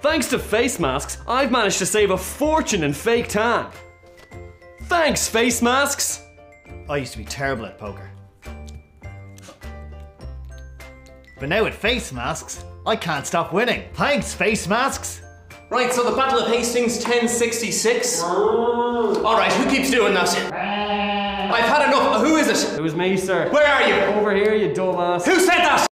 Thanks to face masks, I've managed to save a fortune in fake tan. Thanks, face masks! I used to be terrible at poker. But now with face masks, I can't stop winning. Thanks, face masks! Right, so the Battle of Hastings 1066. Alright, who keeps doing that? I've had enough. Who is it? It was me, sir. Where are you? Over here, you dumbass. Who said that?